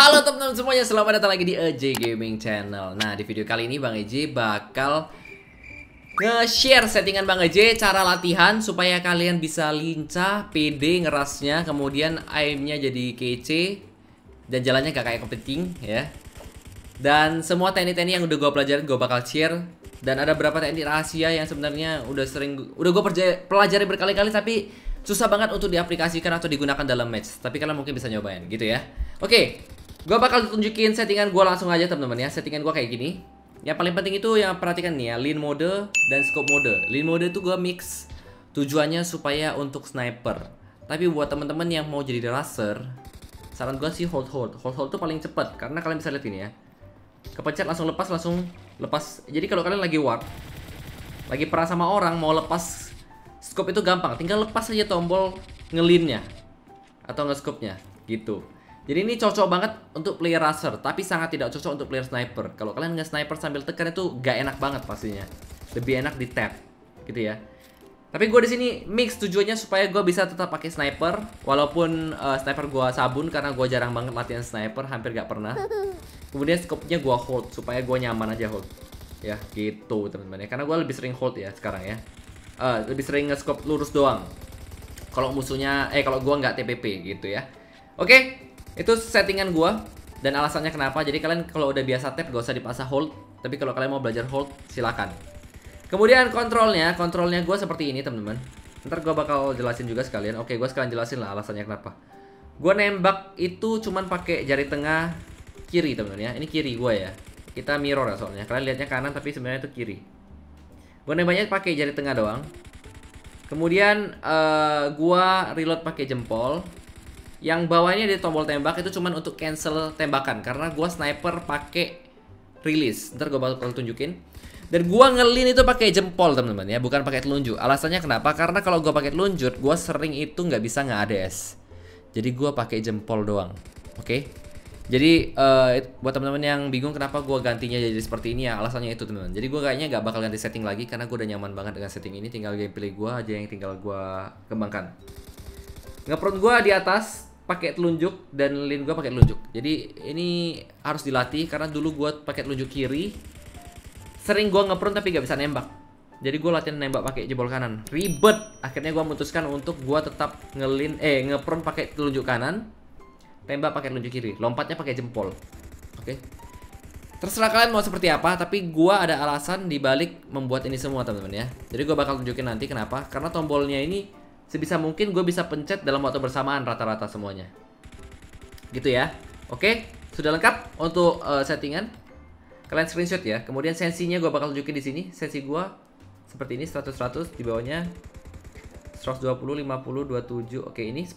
Halo teman-teman semuanya, selamat datang lagi di EJ Gaming Channel. Nah, di video kali ini Bang EJ bakal nge-share settingan Bang EJ, cara latihan supaya kalian bisa lincah, pede ngerasnya, kemudian aimnya jadi kece dan jalannya gak kayak kepiting ya. Dan semua teknik-teknik yang udah gue pelajarin gue bakal share, dan ada beberapa teknik rahasia yang sebenarnya udah gue pelajari berkali-kali tapi susah banget untuk diaplikasikan atau digunakan dalam match. Tapi kalian mungkin bisa nyobain gitu ya. Oke. Gua bakal tunjukin settingan gua langsung aja teman-teman ya. Settingan gua kayak gini. Yang paling penting itu yang perhatikan nih ya, lean mode dan scope mode. Lean mode itu gua mix. Tujuannya supaya untuk sniper. Tapi buat teman-teman yang mau jadi racer, saran gua sih hold. Hold tuh paling cepet karena kalian bisa lihat ini ya. Kepencet langsung lepas. Jadi kalau kalian lagi war, lagi perang sama orang mau lepas scope itu gampang. Tinggal lepas aja tombol ngelinnya atau nge-scope-nya gitu. Jadi ini cocok banget untuk player racer, tapi sangat tidak cocok untuk player sniper. Kalau kalian nge-sniper sambil tekan itu gak enak banget pastinya. Lebih enak di tap, gitu ya. Tapi gue di sini mix, tujuannya supaya gue bisa tetap pakai sniper, walaupun sniper gue sabun karena gue jarang banget latihan sniper, hampir gak pernah. Kemudian scope-nya gue hold supaya gue nyaman aja hold. Ya gitu teman-teman ya, karena gue lebih sering hold ya sekarang ya. Lebih sering nge-scope lurus doang. Kalau musuhnya, kalau gue nggak TPP gitu ya. Oke. Itu settingan gua dan alasannya kenapa. Jadi kalian kalau udah biasa tap gak usah dipaksa hold, tapi kalau kalian mau belajar hold silakan. Kemudian kontrolnya gua seperti ini teman-teman. Ntar gua bakal jelasin juga sekalian. Oke, gua sekalian jelasin lah alasannya kenapa. Gua nembak itu cuman pakai jari tengah kiri teman-teman ya. Ini kiri gua ya. Kita mirror ya soalnya. Kalian lihatnya kanan tapi sebenarnya itu kiri. Gua nembaknya pakai jari tengah doang. Kemudian gua reload pakai jempol. Yang bawahnya di tombol tembak itu cuman untuk cancel tembakan karena gua sniper pakai release. Ntar gua bakal tunjukin. Dan gua ngelin itu pakai jempol teman-teman ya, bukan pakai telunjuk. Alasannya kenapa? Karena kalau gua pakai telunjuk, gua sering itu nggak bisa nge-ADS. Jadi gua pakai jempol doang. Oke. Jadi buat teman-teman yang bingung kenapa gua gantinya jadi seperti ini ya, alasannya itu teman-teman. Jadi gua kayaknya nggak bakal ganti setting lagi karena gua udah nyaman banget dengan setting ini. Tinggal gameplay gua aja yang tinggal gua kembangkan. Ngeprone gua di atas pakai telunjuk dan lin gue pakai telunjuk. Jadi ini harus dilatih karena dulu gue pakai telunjuk kiri, sering gue ngeprone tapi gak bisa nembak. Jadi gue latihan nembak pakai jempol kanan, ribet. Akhirnya gue memutuskan untuk gue tetap ngeprone pakai telunjuk kanan, tembak pakai telunjuk kiri, lompatnya pakai jempol. Oke. Terserah kalian mau seperti apa, tapi gue ada alasan dibalik membuat ini semua teman-teman ya. Jadi gue bakal tunjukin nanti kenapa. Karena tombolnya ini sebisa mungkin gue bisa pencet dalam waktu bersamaan rata-rata semuanya. Gitu ya. Oke, sudah lengkap untuk settingan. Kalian screenshot ya. Kemudian sensinya gue bakal tunjukin di sini. Sensi gue seperti ini 100 di bawahnya 120, 50, 27. Oke, ini 10.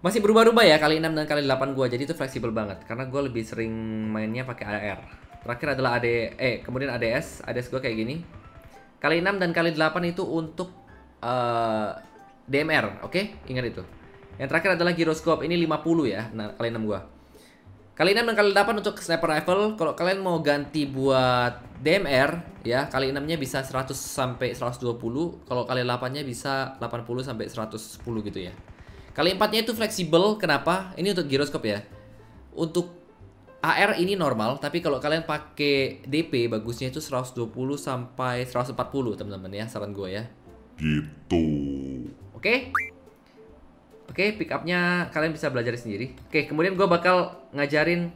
Masih berubah-ubah ya kali 6 dan kali 8 gue. Jadi itu fleksibel banget karena gue lebih sering mainnya pakai AR. Terakhir adalah kemudian ADS. ADS gue kayak gini. Kali 6 dan kali 8 itu untuk DMR, oke? Ingat itu. Yang terakhir adalah gyroscope. Ini 50 ya. Nah, kali 6 gua. Kali 6 dan kali 8 untuk sniper rifle. Kalau kalian mau ganti buat DMR ya, kali 6-nya bisa 100 sampai 120, kalau kali 8-nya bisa 80 sampai 110 gitu ya. Kali 4-nya itu fleksibel. Kenapa? Ini untuk gyroscope ya. Untuk AR ini normal, tapi kalau kalian pakai DP bagusnya itu 120 sampai 140, teman-teman ya, saran gua ya. Gitu. Oke. Oke, pick up-nya kalian bisa belajar sendiri. Oke, kemudian gue bakal ngajarin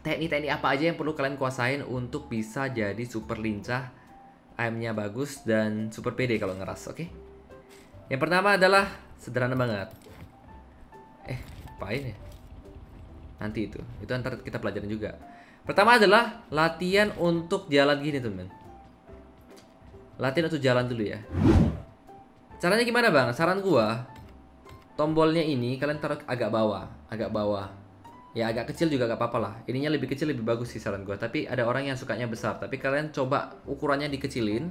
teknik-teknik apa aja yang perlu kalian kuasain untuk bisa jadi super lincah, aimnya bagus dan super pede kalau ngeras, oke? Yang pertama adalah sederhana banget. Apain ya? Nanti itu ntar kita pelajarin juga. Pertama adalah latihan untuk jalan gini, teman-teman. Latihan untuk jalan dulu ya. Caranya gimana bang? Saran gua, tombolnya ini kalian taruh agak bawah. Ya agak kecil juga gak apa-apa lah. Ininya lebih kecil lebih bagus sih saran gua. Tapi ada orang yang sukanya besar. Tapi kalian coba ukurannya dikecilin.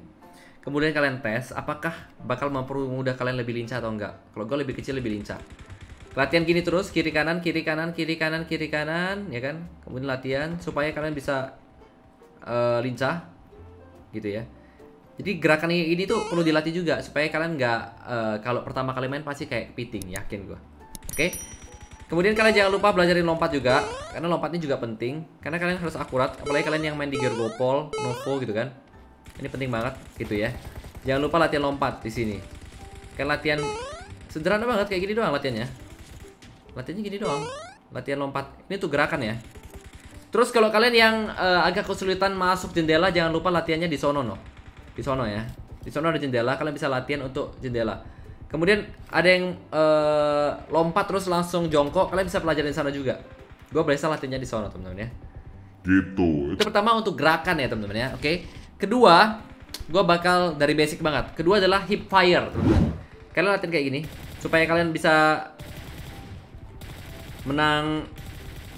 Kemudian kalian tes apakah bakal mempermudah kalian lebih lincah atau enggak. Kalau gua lebih kecil lebih lincah. Latihan gini terus, kiri kanan, kiri kanan, kiri kanan, kiri kanan, ya kan? Kemudian latihan supaya kalian bisa lincah, gitu ya. Jadi gerakan ini tuh perlu dilatih juga supaya kalian nggak kalau pertama kali main pasti kayak kepiting, yakin gue. Oke. Kemudian kalian jangan lupa belajarin lompat juga, karena lompatnya juga penting, karena kalian harus akurat, apalagi kalian yang main di gear gopol, novo gitu kan. Ini penting banget gitu ya. Jangan lupa latihan lompat di sini. Kan latihan sederhana banget kayak gini doang latihannya. Latihannya gini doang. Latihan lompat. Ini tuh gerakan ya. Terus kalau kalian yang agak kesulitan masuk jendela, jangan lupa latihannya di sono no. Di sono ya. Di sono ada jendela, kalian bisa latihan untuk jendela. Kemudian ada yang lompat terus langsung jongkok, kalian bisa pelajarin sana juga. Gue biasa latihannya di sono teman-teman ya. Gitu. Itu pertama untuk gerakan ya teman-teman ya. Oke. Okay. Kedua, gue bakal dari basic banget. Kedua adalah hip fire teman-teman. Kalian latihan kayak gini supaya kalian bisa menang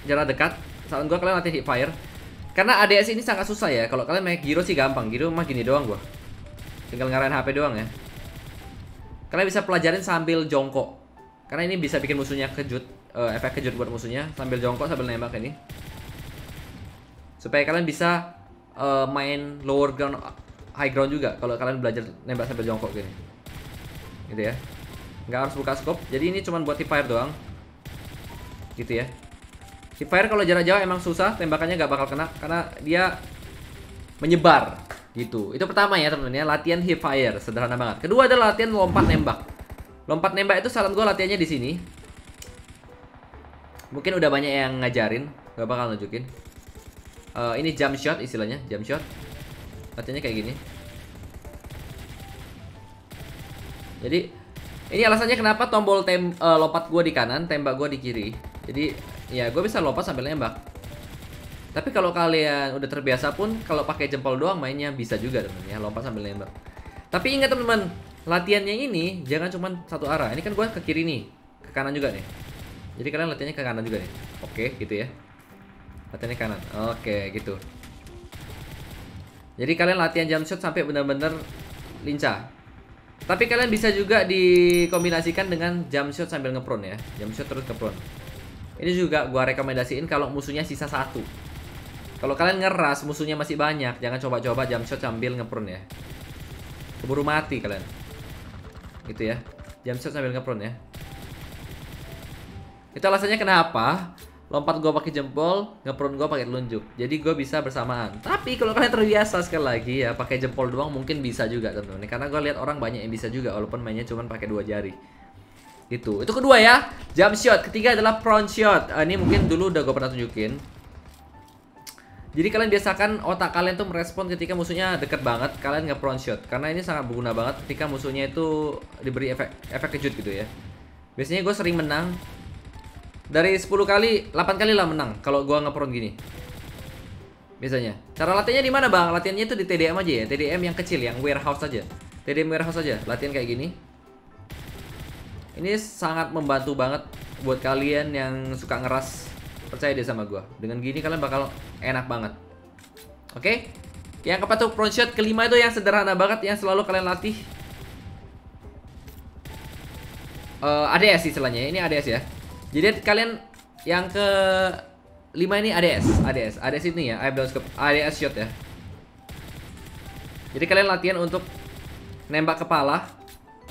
jarak dekat. Saran gue kalian latihan hip fire. Karena ADS ini sangat susah ya. Kalau kalian main giro sih gampang. Giro mah gini doang gue. Tinggal ngarahin HP doang ya. Kalian bisa pelajarin sambil jongkok, karena ini bisa bikin musuhnya kejut, efek kejut buat musuhnya sambil jongkok sambil nembak ini, supaya kalian bisa main lower ground high ground juga kalau kalian belajar nembak sambil jongkok gini, gitu ya. Nggak harus buka scope, jadi ini cuma buat hip fire doang, gitu ya. Hip fire kalau jarak jauh emang susah, tembakannya nggak bakal kena karena dia menyebar. Gitu, itu pertama ya temen-temen ya, latihan hip fire sederhana banget. Kedua adalah latihan lompat nembak. Lompat nembak itu saran gue latihannya di sini. Mungkin udah banyak yang ngajarin, gak bakal nunjukin. Ini jump shot istilahnya, jump shot. Latihannya kayak gini. Jadi ini alasannya kenapa tombol lompat gue di kanan, tembak gue di kiri. Jadi ya gue bisa lompat sambil nembak. Tapi kalau kalian udah terbiasa pun, kalau pakai jempol doang mainnya bisa juga temen ya, lompat sambil nembak. Tapi ingat teman-teman, latihannya ini jangan cuma satu arah. Ini kan gue ke kiri nih, ke kanan juga nih. Jadi kalian latihannya ke kanan juga nih. Oke, gitu ya. Latihannya kanan. Oke, gitu. Jadi kalian latihan jump shot sampai benar-benar lincah. Tapi kalian bisa juga dikombinasikan dengan jump shot sambil ngeprone ya. Jump shot terus ngeprone. Ini juga gue rekomendasiin kalau musuhnya sisa satu. Kalau kalian ngeras musuhnya masih banyak, jangan coba-coba jump shot sambil ngeprone ya. Keburu mati kalian. Gitu ya. Jump shot sambil ngeprone ya. Itu alasannya kenapa lompat gue pakai jempol, ngeprone gue pakai telunjuk. Jadi gue bisa bersamaan. Tapi kalau kalian terbiasa sekali lagi ya, pakai jempol doang mungkin bisa juga teman-teman. Karena gue lihat orang banyak yang bisa juga walaupun mainnya cuma pakai dua jari. Gitu. Itu kedua ya, jump shot. Ketiga adalah prone shot. Ini mungkin dulu udah gue pernah tunjukin. Jadi kalian biasakan otak kalian tuh merespon ketika musuhnya deket banget, kalian nggak prone shot. Karena ini sangat berguna banget ketika musuhnya itu diberi efek kejut gitu ya. Biasanya gue sering menang. Dari 10 kali, 8 kali lah menang kalau gue nge-prone gini. Biasanya. Cara latihannya di mana bang? Latihannya itu di TDM aja ya. TDM yang kecil, yang warehouse aja. TDM warehouse aja, latihan kayak gini. Ini sangat membantu banget buat kalian yang suka ngeras. Percaya deh sama gue, dengan gini kalian bakal enak banget. Oke? Yang keempat tuh prone shot. Kelima itu yang sederhana banget, yang selalu kalian latih. ADS istilahnya, ini ADS ya. Jadi kalian yang ke 5 ini ADS ini ya, ADS shot ya. Jadi kalian latihan untuk nembak kepala.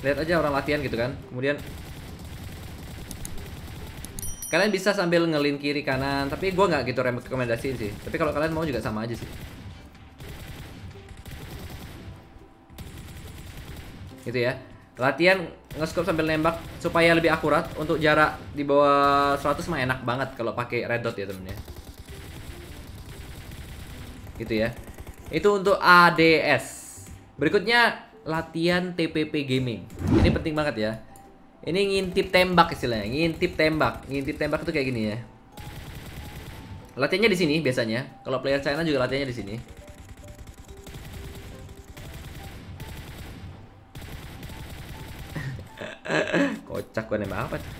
Lihat aja orang latihan gitu kan. Kemudian kalian bisa sambil ngelin kiri kanan, tapi gue nggak gitu rekomendasiin sih. Tapi kalau kalian mau juga sama aja sih. Gitu ya. Latihan nge-scope sambil nembak supaya lebih akurat. Untuk jarak di bawah 100 mah enak banget kalau pakai red dot ya temen ya. Gitu ya. Itu untuk ADS. Berikutnya latihan TPP gaming. Ini penting banget ya. Ini ngintip tembak istilahnya, ngintip tembak. Ngintip tembak itu kayak gini ya. Latihannya di sini biasanya. Kalau player China juga latihannya di sini. Kocak gue nembak apa tuh.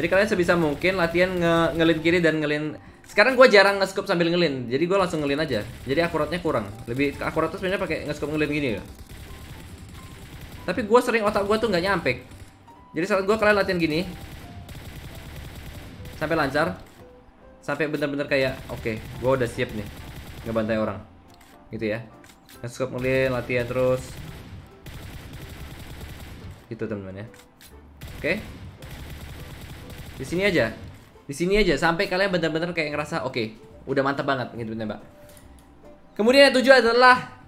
Jadi kalian sebisa mungkin latihan ngelin kiri dan ngelin. Sekarang gue jarang nge-scope sambil ngelin. Jadi gue langsung ngelin aja. Jadi akuratnya kurang. Lebih akurat tuh sebenarnya pakai nge-scope ngelin gini ya. Tapi gue sering otak gue tuh nggak nyampe. Jadi saat gue kalian latihan gini sampai lancar, sampai bener-bener kayak oke, gue udah siap nih ngebantai orang, gitu ya. Nge-scope mulai latihan terus, gitu teman-teman ya. Oke, Di sini aja. Di sini aja sampai kalian benar-benar kayak ngerasa oke, udah mantap banget gitu nembak. Kemudian yang tujuh adalah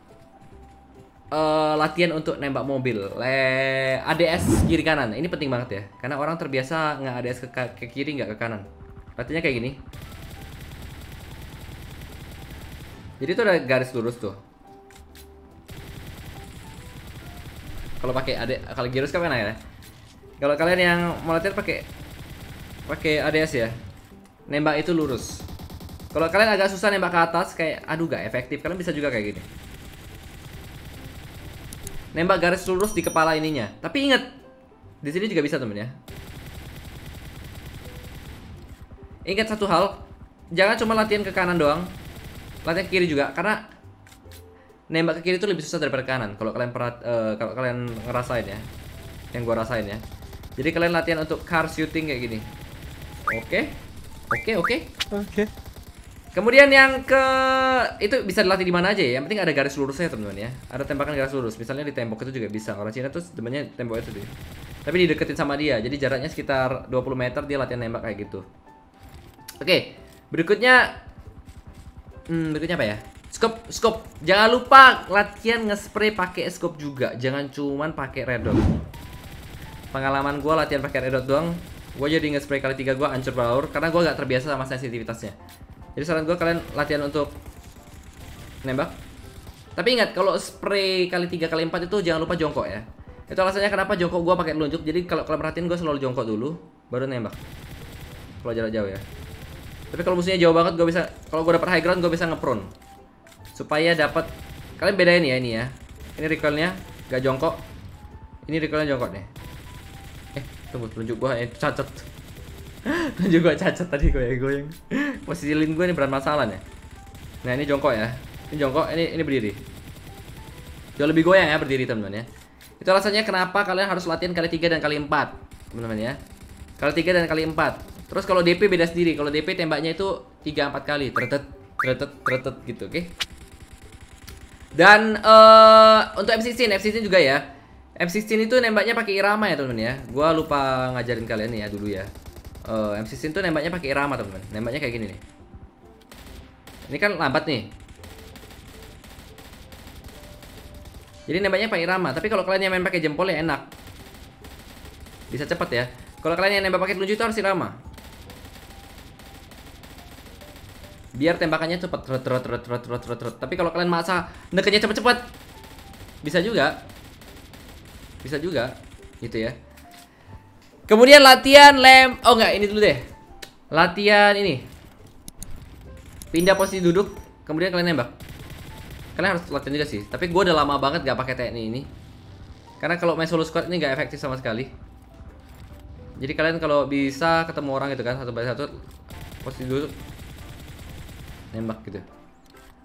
latihan untuk nembak mobil, ADS kiri kanan. Ini penting banget ya, karena orang terbiasa nggak ADS ke kiri nggak ke kanan. Latihannya kayak gini. Jadi itu ada garis lurus tuh. Kalau pakai kalau gyrus kan enak ya. Kalau kalian yang mau latihan pakai ADS ya, nembak itu lurus. Kalau kalian agak susah nembak ke atas kayak aduh gak efektif, kalian bisa juga kayak gini. Nembak garis lurus di kepala ininya. Tapi ingat, di sini juga bisa temen ya. Ingat satu hal, jangan cuma latihan ke kanan doang, latihan ke kiri juga, karena nembak ke kiri itu lebih susah daripada kanan. Kalau kalian kalau kalian ngerasain ya, yang gua rasain ya. Jadi kalian latihan untuk car shooting kayak gini. Oke. Kemudian yang ke itu bisa dilatih di mana aja ya. Yang penting ada garis lurusnya teman-teman ya. Ada tembakan garis lurus. Misalnya di tembok itu juga bisa. Orang Cina tuh temennya tembok itu tuh. Tapi dideketin sama dia. Jadi jaraknya sekitar 20 meter dia latihan nembak kayak gitu. Oke, berikutnya berikutnya apa ya? Scope. Jangan lupa latihan nge-spray pakai scope juga. Jangan cuman pakai redot. Pengalaman gua latihan pakai redot doang, gua jadi nge-spray kali 3 gua hancur baur karena gua gak terbiasa sama sensitivitasnya. Jadi saran gue kalian latihan untuk nembak. Tapi ingat kalau spray kali 3 kali 4 itu jangan lupa jongkok ya. Itu alasannya kenapa jongkok gue pakai telunjuk. Jadi kalau kalian perhatiin gue selalu jongkok dulu baru nembak. Kalau jarak jauh ya. Tapi kalau musuhnya jauh banget gue bisa, kalau gue dapat high ground gue bisa nge-prone. Supaya dapat, kalian bedain ya ini ya. Ini recoilnya gak jongkok. Ini recoilnya jongkok deh. Tunggu telunjuk gue cacat. Lanjut gue cacat tadi goyang-goyang. Posisi lin gue ini bermasalah ya. Nah ini jongkok ya. Ini jongkok, ini berdiri. Jauh lebih goyang ya berdiri teman-teman ya. Itu alasannya kenapa kalian harus latihan kali 3 dan kali 4 teman-teman ya. Kali 3 dan kali 4. Terus kalau DP beda sendiri. Kalau DP tembaknya itu 3-4 kali. Tretet gitu, oke. Dan untuk M16 juga ya. M16 itu nembaknya pakai irama ya teman-teman ya. Gua lupa ngajarin kalian ya dulu ya. M16 tuh nembaknya pakai irama teman-teman. Nembaknya kayak gini nih. Ini kan lambat nih. Jadi nembaknya pakai irama. Tapi kalau kalian yang main pakai jempol ya enak. Bisa cepat ya. Kalau kalian yang nembak pakai telunjuk itu harus irama. Biar tembakannya cepet. Tapi kalau kalian maksa neketnya cepet-cepet, bisa juga. Bisa juga. Gitu ya. Kemudian latihan ini dulu deh. Latihan ini. Pindah posisi duduk, kemudian kalian nembak. Kalian harus latihan juga sih. Tapi gue udah lama banget gak pakai teknik ini. Karena kalau main solo squad ini gak efektif sama sekali. Jadi kalian kalau bisa ketemu orang gitu kan, satu by satu, posisi duduk, nembak gitu.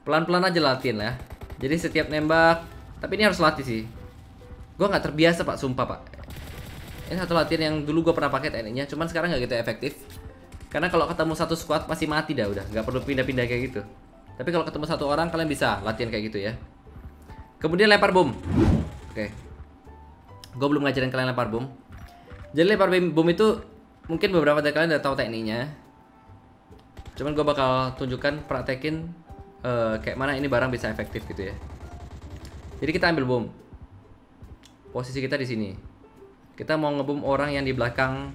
Pelan-pelan aja latihan ya. Jadi setiap nembak, tapi ini harus latih sih. Gue gak terbiasa pak, sumpah pak. Ini satu latihan yang dulu gue pernah pakai tekniknya, cuman sekarang nggak gitu efektif. Karena kalau ketemu satu squad pasti mati dah udah, nggak perlu pindah-pindah kayak gitu. Tapi kalau ketemu satu orang kalian bisa latihan kayak gitu ya. Kemudian lempar bom. Oke. Gue belum ngajarin kalian lempar bom. Jadi lempar bom itu mungkin beberapa dari kalian udah tahu tekniknya. Cuman gue bakal tunjukkan, praktekin kayak mana ini barang bisa efektif gitu ya. Jadi kita ambil bom. Posisi kita di sini. Kita mau ngebom orang yang di belakang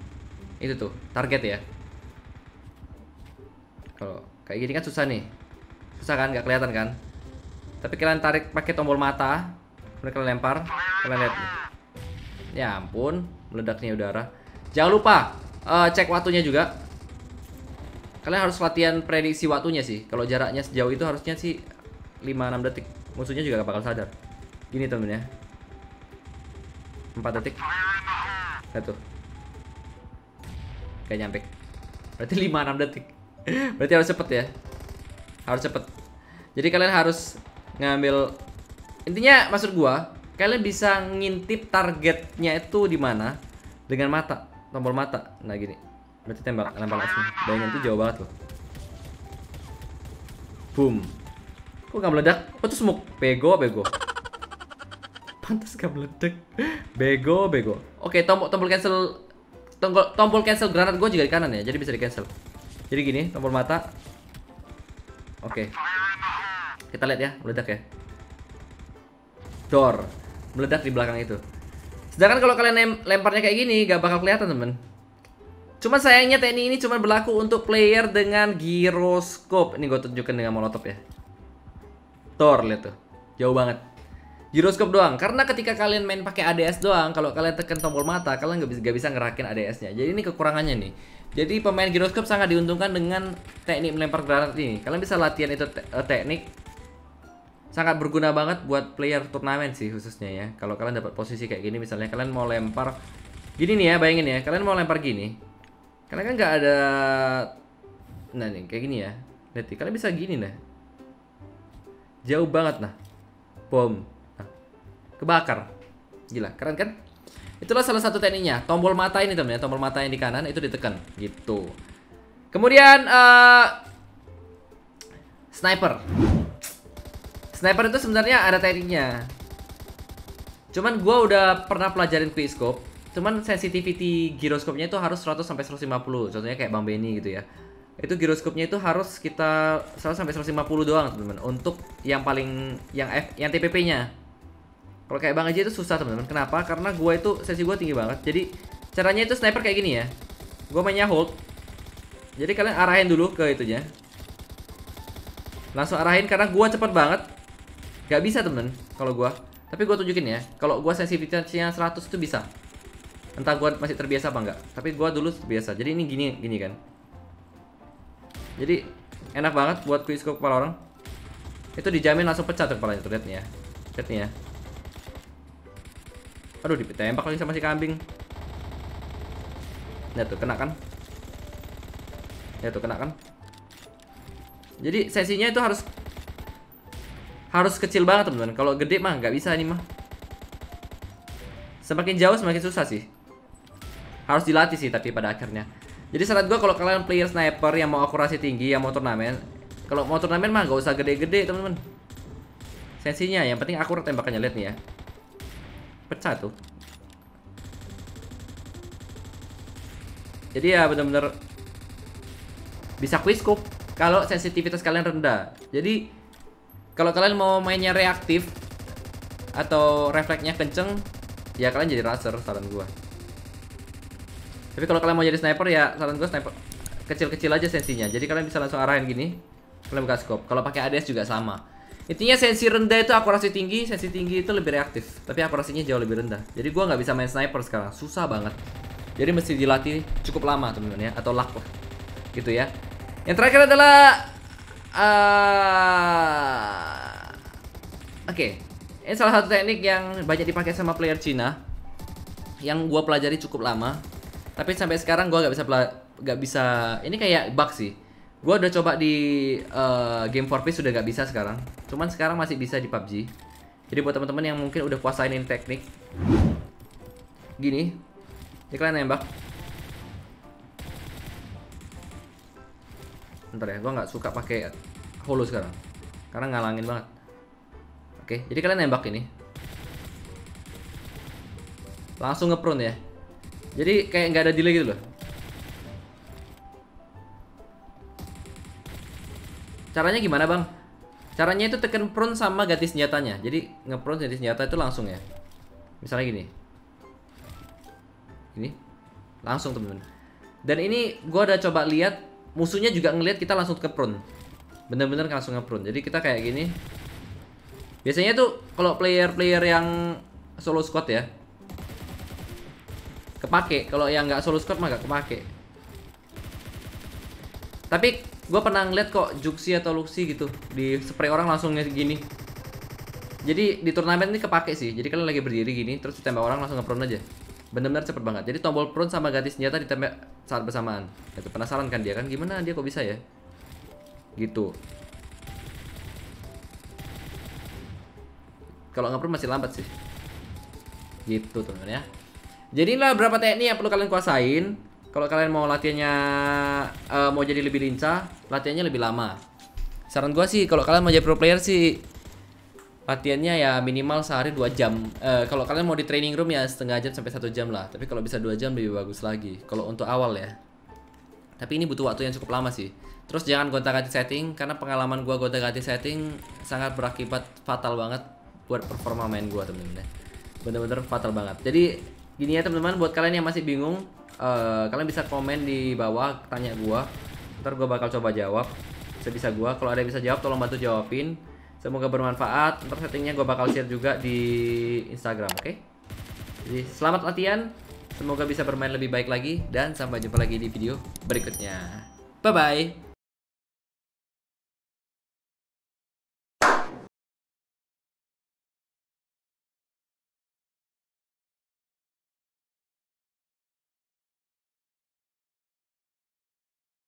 itu tuh, target ya. Kalau kayak gini kan susah nih. Susah kan, gak kelihatan kan. Tapi kalian tarik pakai tombol mata. Kemudian kalian lempar, kalian lihat nih. Ya ampun, meledaknya udara. Jangan lupa cek waktunya juga. Kalian harus latihan prediksi waktunya sih. Kalau jaraknya sejauh itu harusnya sih 5-6 detik. Musuhnya juga gak bakal sadar. Gini temen ya, 4 detik. Satu. Gak nyampe. Berarti 5-6 detik. Berarti harus cepet ya. Harus cepet. Jadi kalian harus ngambil. Intinya maksud gua, kalian bisa ngintip targetnya itu di mana dengan mata, tombol mata. Nah gini. Berarti tembak lempar langsung. Bayangin itu jauh banget loh. Boom. Kok gak meledak? Kok tuh smoke? Bego. Pantas gak meledak. Bego. Oke, tombol cancel Tombol cancel granat gue juga di kanan ya, jadi bisa di cancel. Jadi gini, tombol mata. Oke, kita lihat ya, meledak ya. Door, meledak di belakang itu. Sedangkan kalau kalian lemparnya kayak gini, gak bakal kelihatan temen. Cuma sayangnya teknik ini cuma berlaku untuk player dengan giroskop. Ini gue tunjukin dengan molotov ya. Door, lihat tuh, jauh banget. Giroskop doang, karena ketika kalian main pakai ADS doang, kalau kalian tekan tombol mata, kalian nggak bisa ngerakin ADS-nya. Jadi ini kekurangannya nih. Jadi pemain giroskop sangat diuntungkan dengan teknik melempar granat ini. Kalian bisa latihan itu teknik. Sangat berguna banget buat player turnamen sih khususnya ya. Kalau kalian dapat posisi kayak gini, misalnya kalian mau lempar gini nih ya, bayangin ya, kalian mau lempar gini. Kalian kan nggak ada, nah nih kayak gini ya. Nanti kalian bisa gini nah. Jauh banget nah. Bom. Kebakar. Gila, keren kan? Itulah salah satu tekniknya. Tombol mata ini temen ya, tombol mata yang di kanan itu ditekan gitu. Kemudian sniper. Sniper itu sebenarnya ada tekniknya. Cuman gua udah pernah pelajarin quickscope. Cuman sensitivity giroskopnya itu harus 100 sampai 150. Contohnya kayak Bang Benny gitu ya. Itu giroskopnya itu harus kita 100 sampai 150 doang, teman-teman. Untuk yang paling yang TPP-nya. Kalau kayak Bang Aji itu susah teman-teman. Kenapa? Karena gue itu sesi gue tinggi banget. Jadi caranya itu sniper kayak gini ya. Gue mainnya hold. Jadi kalian arahin dulu ke itunya. Langsung arahin karena gue cepet banget. Gak bisa temen kalau gue. Tapi gue tunjukin ya. Kalau gue sensitivitasnya 100 itu bisa. Entah gue masih terbiasa apa enggak. Tapi gue dulu terbiasa. Jadi ini gini gini kan. Jadi enak banget buat quickscope kepala orang. Itu dijamin langsung pecah kepalanya tuh. Lihat nih ya. Lihat nih ya. Aduh, ditembak lagi sama si kambing. Lihat tuh, kena kan? Lihat tuh, kena kan? Jadi sesinya itu harus kecil banget teman-teman. Kalau gede mah nggak bisa ini mah. Semakin jauh semakin susah sih. Harus dilatih sih tapi pada akhirnya. Jadi saran gue kalau kalian player sniper yang mau akurasi tinggi, yang mau turnamen, kalau mau turnamen mah nggak usah gede-gede teman-teman. Sesinya yang penting akurat tembakannya. Lihat nih ya. Pecah tuh. Jadi ya bener-bener bisa quickscope kalau sensitivitas kalian rendah. Jadi kalau kalian mau mainnya reaktif atau refleksnya kenceng, ya kalian jadi raser saran gua. Tapi kalau kalian mau jadi sniper ya saran gua sniper kecil-kecil aja sensinya. Jadi kalian bisa langsung arahin gini. Kalian buka scope. Kalau pakai ADS juga sama. Intinya sensi rendah itu akurasi tinggi, sensi tinggi itu lebih reaktif. Tapi akurasinya jauh lebih rendah. Jadi gua nggak bisa main sniper sekarang, susah banget. Jadi mesti dilatih cukup lama teman-teman ya, atau luck lah, gitu ya. Yang terakhir adalah, ini salah satu teknik yang banyak dipakai sama player Cina, yang gua pelajari cukup lama. Tapi sampai sekarang gua nggak bisa. Ini kayak bug sih. Gue udah coba di game 4P sudah gak bisa sekarang. Cuman sekarang masih bisa di PUBG. Jadi buat teman-teman yang mungkin udah kuasainin teknik gini, jadi kalian nembak. Bentar ya, gue gak suka pakai holo sekarang karena ngalangin banget. Oke, jadi kalian nembak ini langsung ngeprone ya. Jadi kayak gak ada delay gitu loh. Caranya gimana bang? Caranya itu tekan prone sama ganti senjatanya. Jadi ngeprone ganti senjata itu langsung ya. Misalnya gini. Ini langsung temen-temen. Dan ini gue udah coba lihat musuhnya juga ngelihat kita langsung ke prone. Bener-bener langsung ngeprone. Jadi kita kayak gini. Biasanya tuh kalau player-player yang solo squad ya kepake. Kalau yang nggak solo squad mah nggak kepake. Tapi gue pernah ngeliat kok Juxi atau Luxi gitu di spray orang langsung gini. Jadi di turnamen ini kepake sih. Jadi kalian lagi berdiri gini terus ditembak orang langsung ngeprone aja. Bener-bener cepet banget. Jadi tombol prone sama ganti senjata ditembak saat bersamaan. Itu penasaran kan dia kan gimana dia kok bisa ya? Gitu. Kalau ngeprone masih lambat sih. Gitu teman-teman ya. Jadi inilah beberapa teknik yang perlu kalian kuasain. Kalau kalian mau latihannya mau jadi lebih lincah, latihannya lebih lama. Saran gue sih kalau kalian mau jadi pro player sih Latihannya ya minimal sehari 2 jam. Kalau kalian mau di training room ya setengah jam sampai 1 jam lah. Tapi kalau bisa 2 jam lebih bagus lagi kalau untuk awal ya. Tapi ini butuh waktu yang cukup lama sih. Terus jangan gonta-ganti setting, karena pengalaman gua gonta-ganti setting sangat berakibat fatal banget buat performa main gua, temen-temen. Bener-bener fatal banget. Jadi gini ya teman-teman, buat kalian yang masih bingung, kalian bisa komen di bawah, tanya gua. Ntar gua bakal coba jawab sebisa gua. Kalau ada yang bisa jawab tolong bantu jawabin. Semoga bermanfaat. Ntar settingnya gue bakal share juga di Instagram, oke? Jadi selamat latihan, semoga bisa bermain lebih baik lagi, dan sampai jumpa lagi di video berikutnya. Bye-bye!